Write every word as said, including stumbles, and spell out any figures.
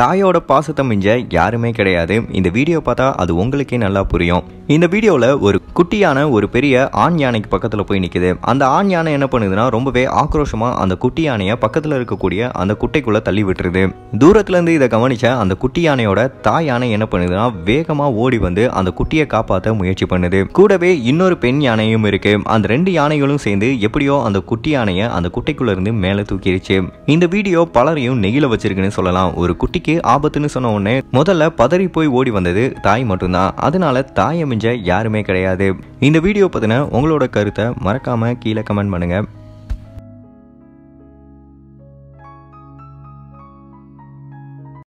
தாயோட பாசத்தை மிஞ்ச யாருமே கிடையாது. இந்த வீடியோ பார்த்தா அது உங்களுக்கே நல்லா புரியும். இந்த வீடியோவில் ஒரு குட்டியான ஒரு பெரிய ஆண் யானைக்கு பக்கத்தில் போய் நிற்குது. அந்த ஆண் யானை என்ன பண்ணுதுன்னா ரொம்பவே ஆக்ரோஷமாக அந்த குட்டி யானையை பக்கத்தில் இருக்கக்கூடிய அந்த குட்டைக்குள்ளே தள்ளி விட்டுருது. தூரத்துலேருந்து இதை கவனித்த அந்த குட்டி யானையோட தாய் யானை என்ன பண்ணுதுன்னா வேகமாக ஓடி வந்து அந்த குட்டியை காப்பாற்ற முயற்சி பண்ணுது. கூடவே இன்னொரு பெண் யானையும் இருக்கு. அந்த ரெண்டு யானைகளும் சேர்ந்து எப்படியோ அந்த குட்டி யானையை அந்த குட்டைக்குள்ளேருந்து மேலே தூக்கிடுச்சு. இந்த வீடியோ பலரையும் நெகில வச்சிருக்குன்னு சொல்லலாம். ஒரு குட்டி ஆபத்துன்னு சொன்ன உடனே முதல்ல பதறி போய் ஓடி வந்தது தாய் மட்டும்தான். அதனால தாயை மிஞ்ச யாருமே கிடையாது. இந்த வீடியோ பத்தின உங்களோட கருத்தை மறக்காம கீழே கமெண்ட் பண்ணுங்க.